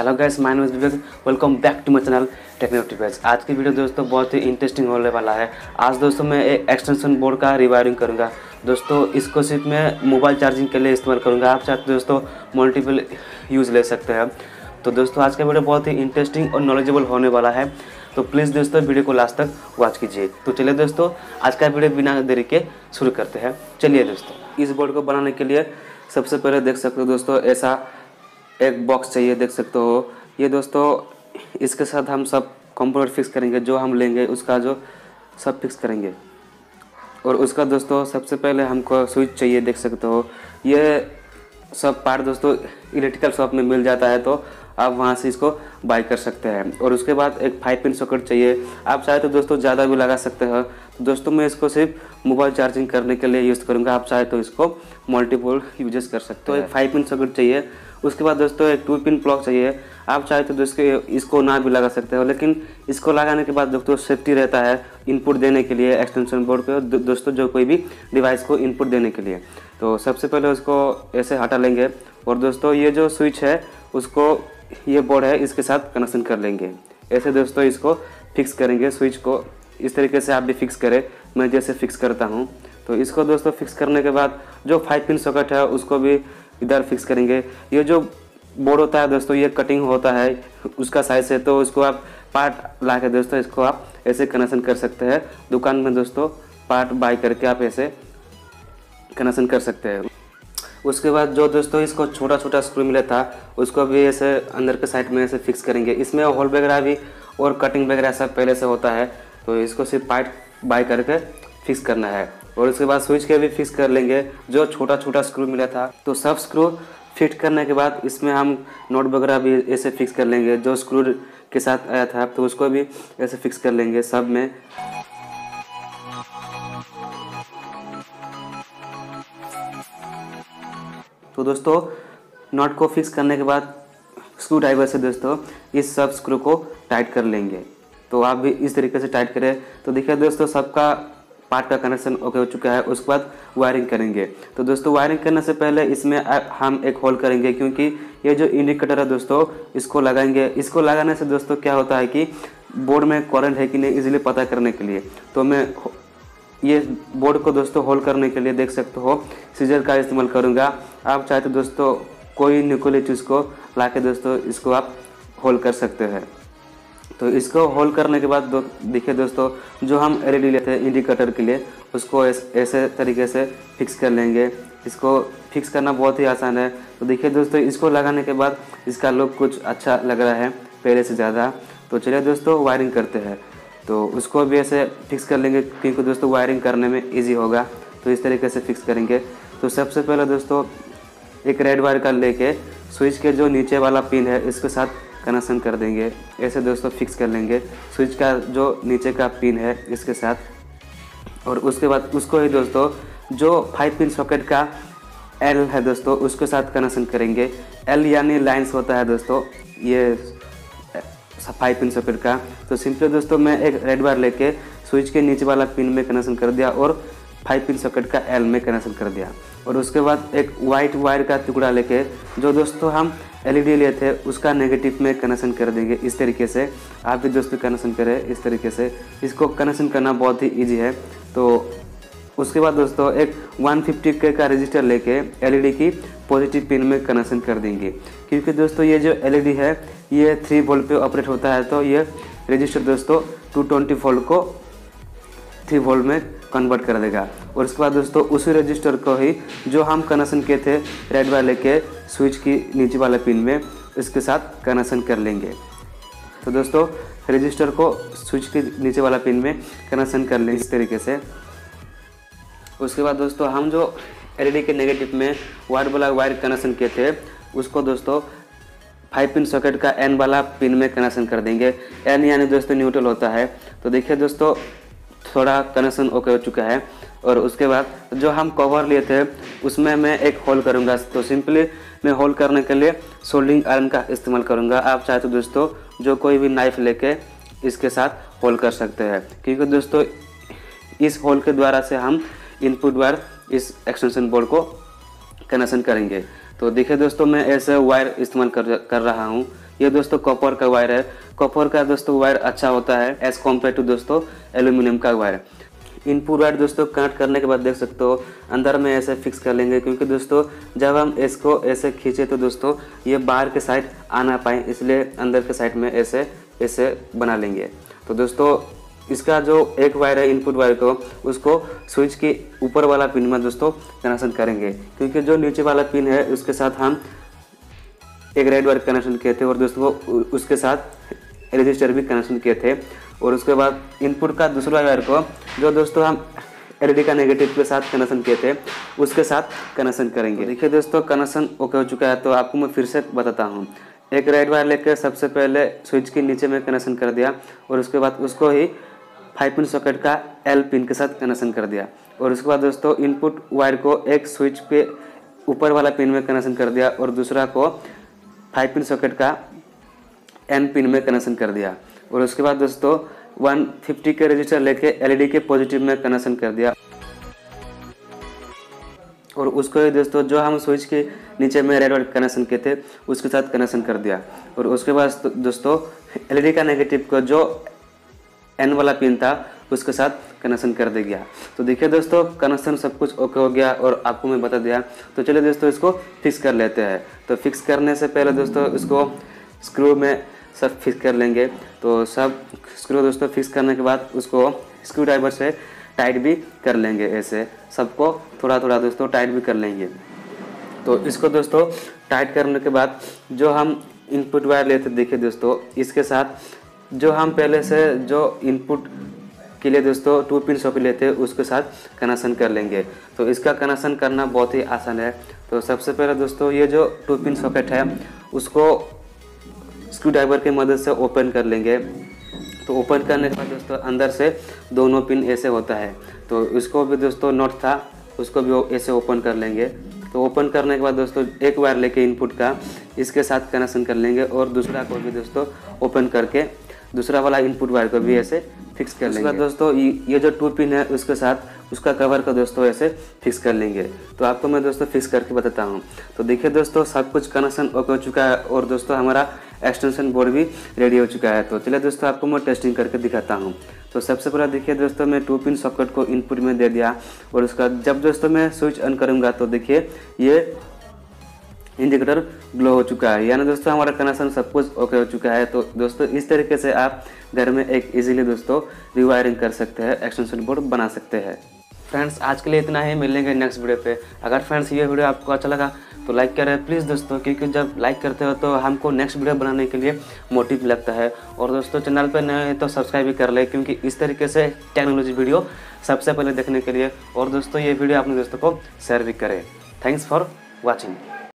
Hello guys, my name is Vivek. Welcome back to my channel techno TVs. आज की video दोस्तों बहुत ही interesting होने वाला है। आज दोस्तों मैं एक एक्सटेंशन बोर्ड का रिवायरिंग करूंगा। दोस्तों इसको सिर्फ मैं मोबाइल चार्जिंग के लिए इस्तेमाल करूंगा। आप चाहते दोस्तों मल्टीपल यूज़ ले सकते हैं। तो दोस्तों आज का वीडियो बहुत ही इंटरेस्टिंग और नॉलेजेबल होने वाला है, तो प्लीज़ दोस्तों वीडियो को लास्ट तक वॉच कीजिए। तो चलिए दोस्तों आज का वीडियो बिना देरी के शुरू करते हैं। चलिए दोस्तों इस बोर्ड को बनाने के लिए सबसे पहले देख सकते हो दोस्तों ऐसा एक बॉक्स चाहिए, देख सकते हो। ये दोस्तों इसके साथ हम सब कंप्यूटर फिक्स करेंगे, जो हम लेंगे उसका जो सब फिक्स करेंगे। और उसका दोस्तों सबसे पहले हमको स्विच चाहिए, देख सकते हो। ये सब पार्ट दोस्तों इलेक्ट्रिकल शॉप में मिल जाता है, तो आप वहाँ से इसको बाय कर सकते हैं। और उसके बाद एक 5 पिन सॉकेट चाहिए। आप चाहे तो दोस्तों ज़्यादा भी लगा सकते हो। तो दोस्तों मैं इसको सिर्फ मोबाइल चार्जिंग करने के लिए यूज़ करूँगा। आप चाहे तो इसको मल्टीपल यूजेस कर सकते हो। एक 5 पिन सॉकेट चाहिए। उसके बाद दोस्तों एक 2 पिन प्लग चाहिए। आप चाहे तो दोस्तों इसको ना भी लगा सकते हो, लेकिन इसको लगाने के बाद दोस्तों सेफ्टी रहता है इनपुट देने के लिए एक्सटेंशन बोर्ड पे दोस्तों जो कोई भी डिवाइस को इनपुट देने के लिए। तो सबसे पहले उसको ऐसे हटा लेंगे। और दोस्तों ये जो स्विच है उसको ये बोर्ड है इसके साथ कनेक्शन कर लेंगे। ऐसे दोस्तों इसको फिक्स करेंगे, स्विच को इस तरीके से आप भी फिक्स करें, मैं जैसे फिक्स करता हूँ। तो इसको दोस्तों फिक्स करने के बाद जो 5 पिन सॉकेट है उसको भी इधर फिक्स करेंगे। ये जो बोर्ड होता है दोस्तों ये कटिंग होता है, उसका साइज़ है, तो उसको आप पार्ट ला के दोस्तों इसको आप ऐसे कनेक्शन कर सकते हैं। दुकान में दोस्तों पार्ट बाय करके आप ऐसे कनेक्शन कर सकते हैं। उसके बाद जो दोस्तों इसको छोटा छोटा स्क्रू मिला था उसको भी ऐसे अंदर के साइड में ऐसे फिक्स करेंगे। इसमें होल वगैरह भी और कटिंग वगैरह सब पहले से होता है, तो इसको सिर्फ पार्ट बाय करके फिक्स करना है। और उसके बाद स्विच के भी फिक्स कर लेंगे, जो छोटा छोटा स्क्रू मिला था। तो सब स्क्रू फिट करने के बाद इसमें हम नोट वगैरह भी ऐसे फिक्स कर लेंगे। जो स्क्रू के साथ आया था तो उसको भी ऐसे फिक्स कर लेंगे सब में। तो दोस्तों नोट को फिक्स करने के बाद स्क्रू ड्राइवर से दोस्तों इस सब स्क्रू को टाइट कर लेंगे। तो आप भी इस तरीके से टाइट करें। तो देखिए दोस्तों सबका पार्ट का कनेक्शन ओके हो चुका है। उसके बाद वायरिंग करेंगे। तो दोस्तों वायरिंग करने से पहले इसमें हम एक होल करेंगे, क्योंकि ये जो इंडिकेटर है दोस्तों इसको लगाएंगे। इसको लगाने से दोस्तों क्या होता है कि बोर्ड में करंट है कि नहीं इजीली पता करने के लिए। तो मैं ये बोर्ड को दोस्तों होल करने के लिए देख सकते हो सीजर का इस्तेमाल करूँगा। आप चाहे तो दोस्तों कोई निकोली चीज़ को ला के दोस्तों इसको आप होल कर सकते हैं। तो इसको होल करने के बाद देखिए दोस्तों जो हम LED लेते हैं इंडिकेटर के लिए उसको ऐसे तरीके से फिक्स कर लेंगे। इसको फिक्स करना बहुत ही आसान है। तो देखिए दोस्तों इसको लगाने के बाद इसका लुक कुछ अच्छा लग रहा है पहले से ज़्यादा। तो चलिए दोस्तों वायरिंग करते हैं। तो उसको भी ऐसे फिक्स कर लेंगे, क्योंकि दोस्तों वायरिंग करने में ईजी होगा। तो इस तरीके से फिक्स करेंगे। तो सबसे पहले दोस्तों एक रेड वायर का लेके स्विच के जो नीचे वाला पिन है इसके साथ कनेक्शन कर देंगे। ऐसे दोस्तों फिक्स कर लेंगे स्विच का जो नीचे का पिन है इसके साथ। और उसके बाद उसको ही दोस्तों जो 5 पिन सॉकेट का L है दोस्तों उसके साथ कनेक्शन करेंगे। L यानी लाइंस होता है दोस्तों ये 5 पिन सॉकेट का। तो सिंपली दोस्तों मैं एक रेड बार लेके स्विच के नीचे वाला पिन में कनेक्शन कर दिया और 5 पिन सॉकेट का L में कनेक्शन कर दिया। और उसके बाद एक वाइट वायर का टुकड़ा लेके जो दोस्तों हम LED लिए थे उसका नेगेटिव में कनेक्शन कर देंगे। इस तरीके से आप भी दोस्तों कनेक्शन करें। इस तरीके से इसको कनेक्शन करना बहुत ही इजी है। तो उसके बाद दोस्तों एक 150K का रजिस्टर लेके LED की पॉजिटिव पिन में कनेक्शन कर देंगे, क्योंकि दोस्तों ये जो LED है ये 3 वोल्ट पे ऑपरेट होता है। तो ये रजिस्टर दोस्तों 220 वोल्ट को 3 वोल्ट में कन्वर्ट कर देगा। और उसके बाद दोस्तों उसी रजिस्टर को ही जो हम कनेक्शन किए थे रेड वायर लेके स्विच की नीचे वाले पिन में इसके साथ कनेक्शन कर लेंगे। तो दोस्तों रजिस्टर को स्विच के नीचे वाला पिन में कनेक्शन कर लेंगे इस तरीके से। उसके बाद दोस्तों हम जो LED के नेगेटिव में वायर वाला वायर कनेक्शन किए थे उसको दोस्तों 5 पिन सॉकेट का N वाला पिन में कनेक्शन कर देंगे। N यानी दोस्तों न्यूट्रल होता है। तो देखिए दोस्तों थोड़ा कनेक्शन ओके हो चुका है। और उसके बाद जो हम कवर लिए थे उसमें मैं एक होल करूंगा। तो सिंपली मैं होल करने के लिए सोल्डिंग आयरन का इस्तेमाल करूंगा। आप चाहे तो दोस्तों जो कोई भी नाइफ लेके इसके साथ होल कर सकते हैं, क्योंकि दोस्तों इस होल के द्वारा से हम इनपुट द्वारा इस एक्सटेंशन बोर्ड को कनेक्शन करेंगे। तो देखिए दोस्तों मैं ऐसे वायर इस्तेमाल कर रहा हूँ। ये दोस्तों कॉपर का वायर है। कॉपर का दोस्तों वायर अच्छा होता है एज कम्पेयर टू दोस्तों एल्यूमिनियम का वायर। इनपुट वायर दोस्तों कनेक्ट करने के बाद देख सकते हो अंदर में ऐसे फिक्स कर लेंगे, क्योंकि दोस्तों जब हम इसको ऐसे खींचे तो दोस्तों ये बाहर के साइड आ ना पाए, इसलिए अंदर के साइड में ऐसे ऐसे बना लेंगे। तो दोस्तों इसका जो एक वायर है इनपुट वायर को उसको स्विच के ऊपर वाला पिन में दोस्तों कनेक्शन करेंगे, क्योंकि जो नीचे वाला पिन है उसके साथ हम एक रेड वायर कनेक्शन किए थे और दोस्तों उसके साथ रजिस्टर भी कनेक्शन किए थे। और उसके बाद इनपुट का दूसरा वायर को जो दोस्तों हम एलईडी का नेगेटिव के साथ कनेक्शन किए थे उसके साथ कनेक्शन करेंगे। देखिए दोस्तों कनेक्शन ओके हो चुका है, तो आपको मैं फिर से बताता हूँ। एक रेड वायर लेकर सबसे पहले स्विच के नीचे में कनेक्शन कर दिया और उसके बाद उसको ही 5 पिन सॉकेट का एल पिन के साथ कनेक्शन कर दिया। और उसके बाद दोस्तों इनपुट वायर को एक स्विच के ऊपर वाला पिन में कनेक्शन कर दिया और दूसरा को 5 पिन सॉकेट का एन पिन में कनेक्शन कर दिया। और उसके बाद दोस्तों 150 के रजिस्टर लेके एलईडी के पॉजिटिव में कनेक्शन कर दिया और उसको ही दोस्तों जो हम स्विच के नीचे में रेड वायर कनेक्शन किए थे उसके साथ कनेक्शन कर दिया। और उसके बाद दोस्तों एलईडी का नेगेटिव को जो एन वाला पिन था उसके साथ कनेक्शन कर दिया गया। तो देखिए दोस्तों कनेक्शन सब कुछ ओके हो गया और आपको मैं बता दिया। तो चलिए दोस्तों इसको फिक्स कर लेते हैं। तो फिक्स करने से पहले दोस्तों इसको स्क्रू में सब फिक्स कर लेंगे। तो सब स्क्रू दोस्तों फिक्स करने के बाद उसको स्क्रू ड्राइवर से टाइट भी कर लेंगे, ऐसे सबको थोड़ा थोड़ा दोस्तों टाइट भी कर लेंगे। तो इसको दोस्तों टाइट करने के बाद जो हम इनपुट वायर लेते देखिए दोस्तों इसके साथ जो हम पहले से जो इनपुट के लिए दोस्तों 2 पिन सॉकेट लेते हैं उसके साथ कनेक्शन कर लेंगे। तो इसका कनेक्शन करना बहुत ही आसान है। तो सबसे पहले दोस्तों ये जो 2 पिन सॉकेट है उसको स्क्रू ड्राइवर की मदद से ओपन कर लेंगे। तो ओपन करने के बाद दोस्तों अंदर से दोनों पिन ऐसे होता है, तो इसको भी दोस्तों नॉट था उसको भी ऐसे ओपन कर लेंगे। तो ओपन करने के बाद दोस्तों एक वायर लेके इनपुट का इसके साथ कनेक्शन कर लेंगे और दूसरा को भी दोस्तों ओपन करके दूसरा वाला इनपुट वायर को भी ऐसे फिक्स कर लेंगे। दोस्तों ये जो 2 पिन है उसके साथ उसका कवर को दोस्तों ऐसे फिक्स कर लेंगे। तो आपको मैं दोस्तों फिक्स करके बताता हूँ। तो देखिए दोस्तों सब कुछ कनेक्शन ओके हो चुका है और दोस्तों हमारा एक्सटेंशन बोर्ड भी रेडी हो चुका है। तो चलिए दोस्तों आपको मैं टेस्टिंग करके दिखाता हूँ। तो सबसे पहले देखिए दोस्तों मैं 2 पिन सॉकेट को इनपुट में दे दिया और उसका जब दोस्तों मैं स्विच ऑन करूँगा तो देखिए ये इंडिकेटर ग्लो हो चुका है, यानी दोस्तों हमारा कनेक्शन सब कुछ ओके हो चुका है। तो दोस्तों इस तरीके से आप घर में एक इजीली दोस्तों रिवायरिंग कर सकते हैं, एक्सटेंशन बोर्ड बना सकते हैं। फ्रेंड्स आज के लिए इतना ही, मिलेंगे नेक्स्ट वीडियो पे। अगर फ्रेंड्स ये वीडियो आपको अच्छा लगा तो लाइक करें प्लीज़ दोस्तों, क्योंकि जब लाइक करते हो तो हमको नेक्स्ट वीडियो बनाने के लिए मोटिव लगता है। और दोस्तों चैनल पर नए हैं तो सब्सक्राइब भी कर लें, क्योंकि इस तरीके से टेक्नोलॉजी वीडियो सबसे पहले देखने के लिए। और दोस्तों ये वीडियो अपने दोस्तों को शेयर भी करें। Thanks for watching.